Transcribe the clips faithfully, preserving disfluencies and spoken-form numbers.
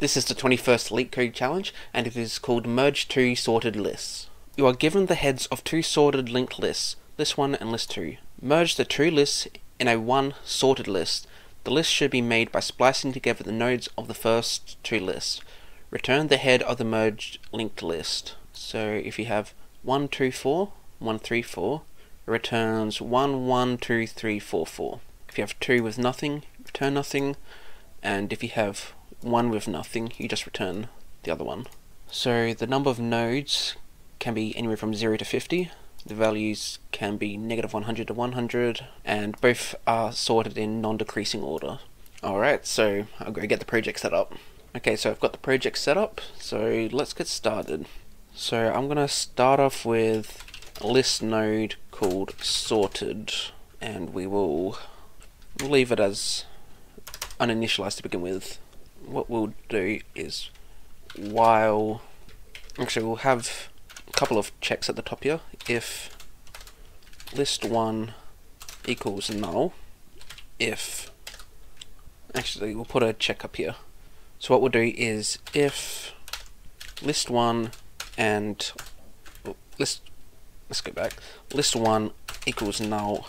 This is the twenty-first LeetCode challenge, and it is called Merge Two Sorted Lists. You are given the heads of two sorted linked lists, list one and list two. Merge the two lists in a one sorted list. The list should be made by splicing together the nodes of the first two lists. Return the head of the merged linked list. So if you have one, two, four, one, three, four, it returns one, one, two, three, four, four. If you have two with nothing, return nothing, and if you have one with nothing, you just return the other one. So the number of nodes can be anywhere from zero to fifty. The values can be negative one hundred to one hundred, and both are sorted in non-decreasing order. Alright, so I'll go get the project set up. Okay, so I've got the project set up, so let's get started. So I'm gonna start off with a list node called sorted, and we will leave it as uninitialized to begin with. What we'll do is, while actually we'll have a couple of checks at the top here. If list one equals null, if actually we'll put a check up here. So what we'll do is, if list one and list let's go back list one equals null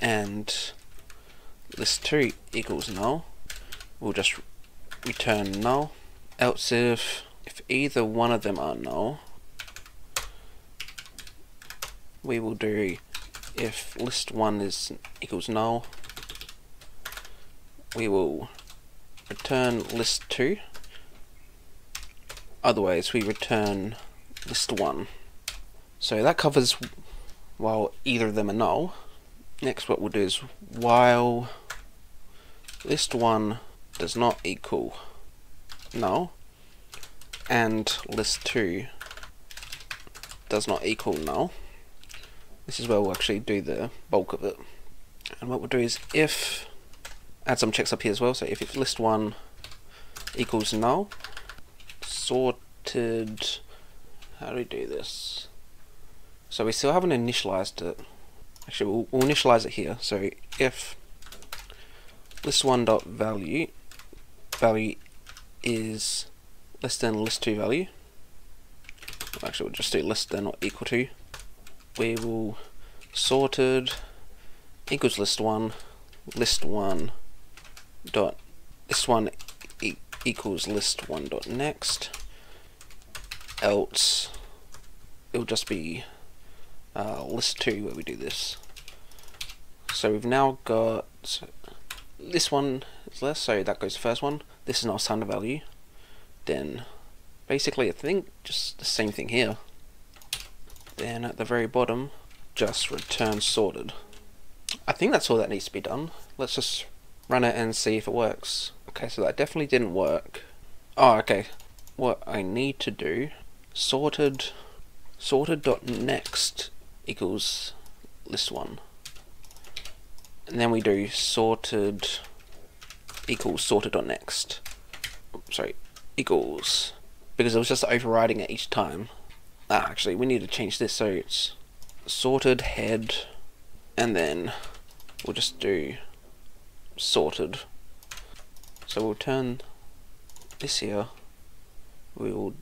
and list two equals null, we'll just return null. Else if if either one of them are null, we will do if list one is equals null, we will return list two, otherwise we return list one. So that covers while either of them are null. Next what we'll do is, while list one does not equal null and list two does not equal null, this is where we'll actually do the bulk of it. And what we'll do is, if add some checks up here as well. So if, if list one equals null, sorted, how do we do this? So we still haven't initialized it. Actually we'll, we'll initialize it here. So if list one dot value value is less than list two value, actually we'll just do less than or equal to, we will sorted equals list one, list one dot list one e equals list one dot next, else it'll just be uh, list two where we do this. So we've now got, so this one is less, so that goes to the first one, this is not a standard value, then basically I think just the same thing here. Then at the very bottom, just return sorted. I think that's all that needs to be done. Let's just run it and see if it works. Okay, so that definitely didn't work. Oh, okay. What I need to do, sorted sorted dot next equals list one. And then we do sorted equals sorted dot next. Oops, sorry, equals, because it was just overriding it each time. Ah, actually we need to change this, so it's sorted head, and then we'll just do sorted. So we'll turn this here, we will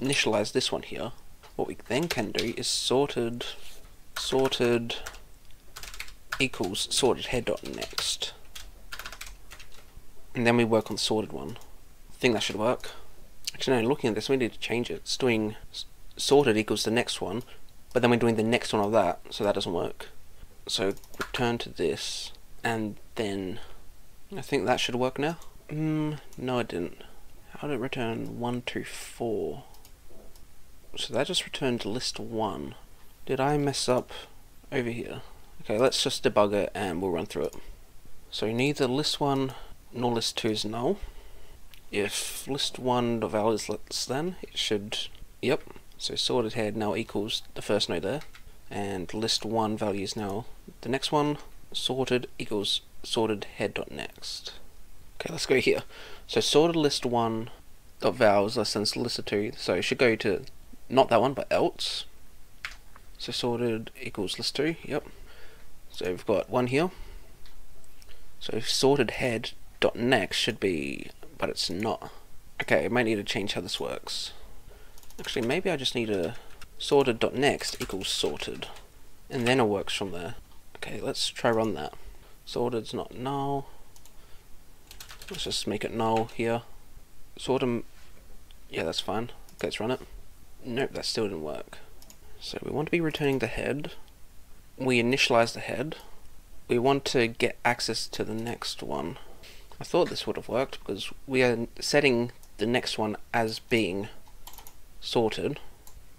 initialize this one here. What we then can do is sorted sorted equals sorted head dot next, and then we work on the sorted one. I think that should work. Actually no, looking at this we need to change it. It's doing sorted equals the next one, but then we're doing the next one of that, so that doesn't work. So return to this, and then I think that should work now. Mm, no it didn't. How did it return one, two, four? So that just returned list one. Did I mess up over here? Okay, let's just debug it and we'll run through it. So neither list one nor list two is null. If list one the value is less than, it should, yep, so sorted head now equals the first node there, and list one value is now the next one, sorted equals sorted head dot next. Okay, let's go here. So sorted list one dot val is less than list two, so it should go to not that one but else. So sorted equals list two, yep. So we've got one here. So sorted head dot next should be, but it's not. Okay, I might need to change how this works. Actually, maybe I just need a sorted.next equals sorted, and then it works from there. Okay, let's try run that. Sorted's not null. Let's just make it null here. Sorted, yeah, that's fine. Okay, let's run it. Nope, that still didn't work. So we want to be returning the head. We initialize the head. We want to get access to the next one. I thought this would have worked because we are setting the next one as being sorted.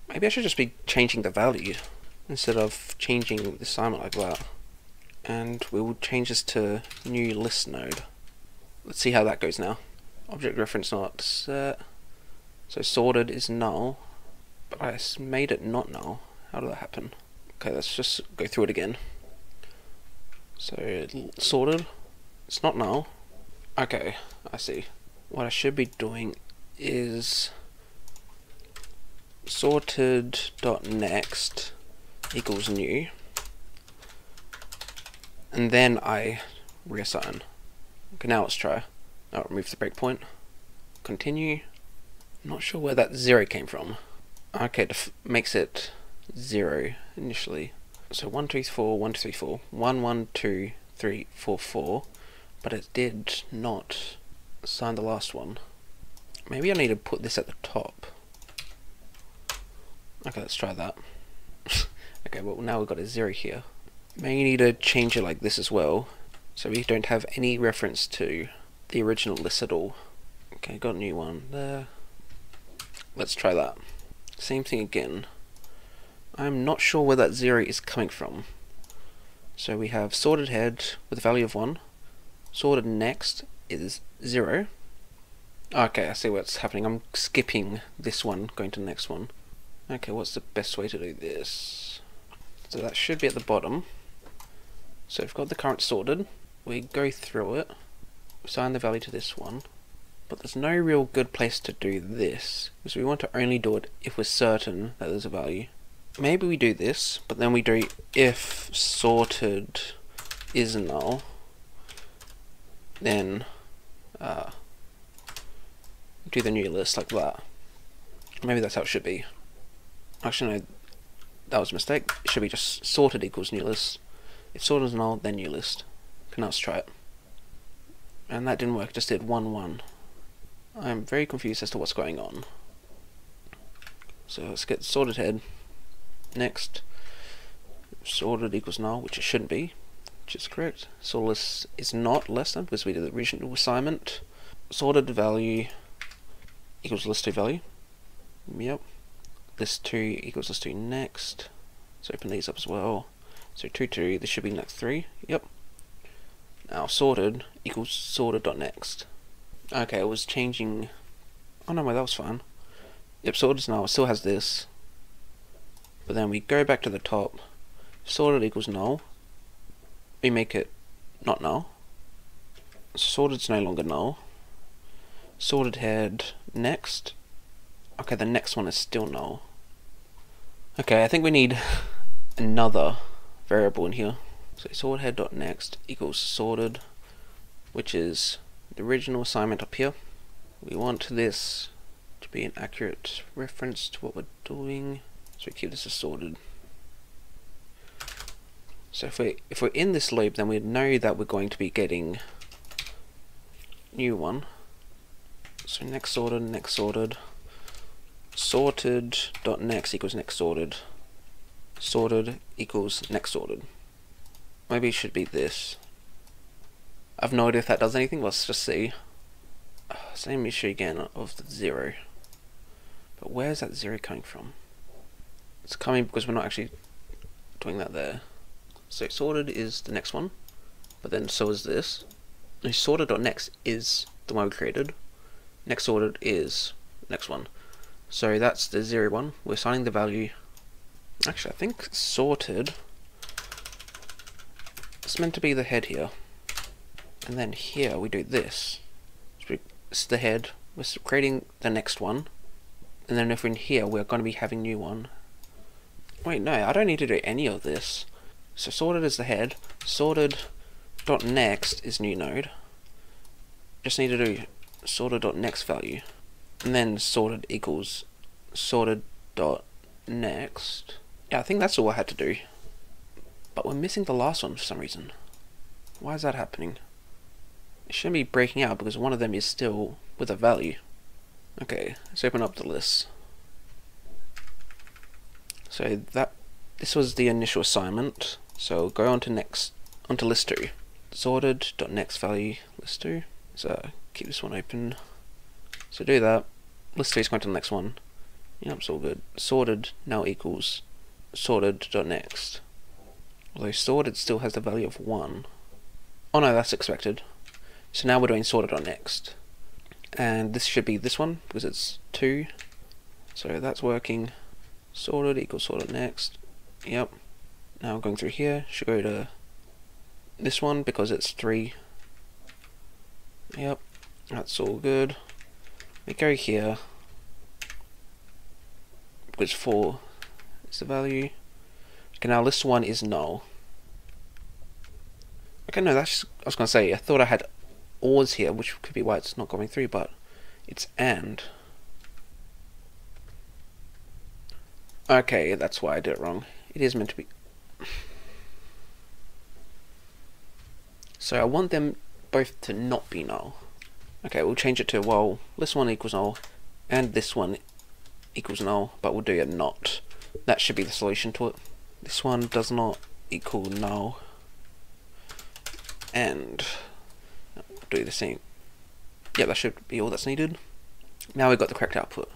Maybe I should just be changing the value instead of changing the assignment like that. And we will change this to new list node. Let's see how that goes now. Object reference not set. So sorted is null, but I made it not null. How did that happen? Okay, let's just go through it again. So sorted, it's not null. Okay, I see. What I should be doing is sorted.next equals new, and then I reassign. Okay, now let's try. I'll remove the breakpoint. Continue. I'm not sure where that zero came from. Okay, it makes it zero initially. So one, two, four, one, two, three, four, one, one, two, three, four, four. But it did not assign the last one. Maybe I need to put this at the top. Okay, let's try that. Okay, well now we've got a zero here. Maybe you need to change it like this as well, so we don't have any reference to the original list at all. Okay, got a new one there. Let's try that. Same thing again. I'm not sure where that zero is coming from. So we have sorted head with a value of one. Sorted next is zero. Okay, I see what's happening. I'm skipping this one, going to the next one. Okay, what's the best way to do this? So that should be at the bottom. So we've got the current sorted. We go through it, assign the value to this one. But there's no real good place to do this, because we want to only do it if we're certain that there's a value. Maybe we do this, but then we do if sorted is null. Then uh, do the new list like that. Maybe that's how it should be. Actually, no, that was a mistake. It should be just sorted equals new list. If sorted is null, then new list. Okay, now let's try it. And that didn't work. It just did one one. I'm very confused as to what's going on. So let's get sorted head. Next, sorted equals null, which it shouldn't be. Is correct. Sorted list is not less than, because we did the original assignment. Sorted value equals list two value. Yep. List two equals list two next. Let's open these up as well. So two two. This should be next three. Yep. Now sorted equals sorted dot next. Okay, I was changing. Oh no, that was fine. Yep, sorted is null. It still has this. But then we go back to the top. Sorted equals null. We make it not null. Sorted's no longer null. Sorted head next. Okay, the next one is still null. Okay, I think we need another variable in here. So sorted head dot next equals sorted, which is the original assignment up here. We want this to be an accurate reference to what we're doing, so we keep this as sorted. So if we if we're in this loop, then we know that we're going to be getting new one. So next sorted, next sorted, sorted dot next equals next sorted, sorted equals next sorted. Maybe it should be this. I've no idea if that does anything. Let's just see. Same issue again of the zero. But where's that zero coming from? It's coming because we're not actually doing that there. So sorted is the next one, but then so is this. And sorted.next is the one we created. Next sorted is next one. So that's the zero one. We're assigning the value. Actually, I think sorted is meant to be the head here. And then here we do this. So it's the head. We're creating the next one. And then if we're in here, we're going to be having new one. Wait, no, I don't need to do any of this. So sorted is the head, sorted dot next is new node. Just need to do sorted dot next value. and then sorted equals sorted dot next. Yeah, I think that's all I had to do, but we're missing the last one for some reason. Why is that happening? It shouldn't be breaking out because one of them is still with a value. Okay, let's open up the list. So that this was the initial assignment. So go on to next, onto list two. Sorted dot next value list two. So keep this one open. So do that. List two is going to the next one. Yep, it's all good. Sorted now equals sorted dot next. Although sorted still has the value of one. Oh no, that's expected. So now we're doing sorted on next, and this should be this one because it's two. So that's working. Sorted equals sorted next. Yep. Now going through here should go to this one because it's three. Yep. That's all good. We go here because four is the value. Okay, now list one is null. Okay, no, that's. Just, I was gonna say I thought I had ors here, which could be why it's not going through, but it's and. Okay, that's why I did it wrong. It is meant to be. So I want them both to not be null. Okay, we'll change it to, well, this one equals null and this one equals null, but we'll do a not. That should be the solution to it. This one does not equal null and do the same. Yeah, that should be all that's needed. Now we've got the correct output.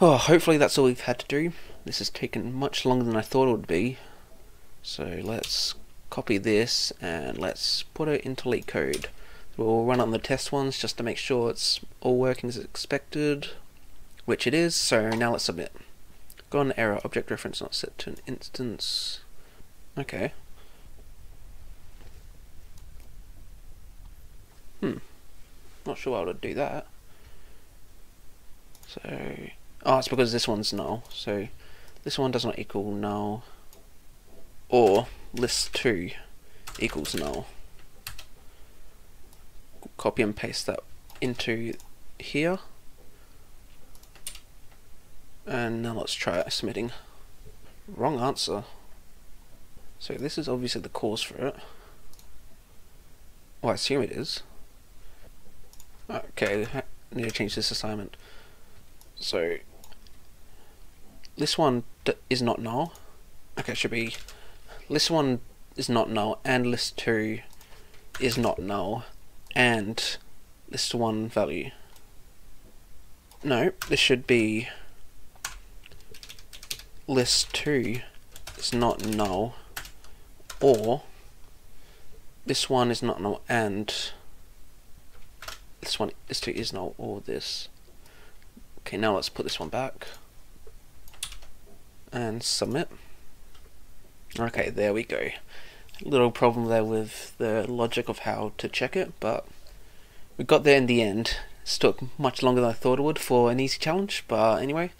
Oh, hopefully that's all we've had to do. This has taken much longer than I thought it would be. So let's copy this and let's put it into LeetCode. We'll run on the test ones just to make sure it's all working as expected, which it is. So now let's submit. Got an error, object reference not set to an instance. Okay. Hmm. Not sure how to do that. So, oh, it's because this one's null. So this one does not equal null, or list two equals null. Copy and paste that into here. And now let's try submitting. Wrong answer. So this is obviously the cause for it. Well, I assume it is. Okay, I need to change this assignment. So this one d is not null. Okay, it should be this one is not null and list two is not null and list one value. No, this should be list two is not null or this one is not null and this one, this two is null, or this. Okay, now let's put this one back and submit. Okay, there we go. Little problem there with the logic of how to check it, but we got there in the end. It took much longer than I thought it would for an easy challenge, but anyway,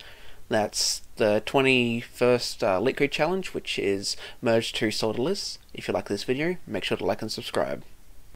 that's the twenty-first uh, LeetCode challenge, which is merge two sorted lists. If you like this video, make sure to like and subscribe.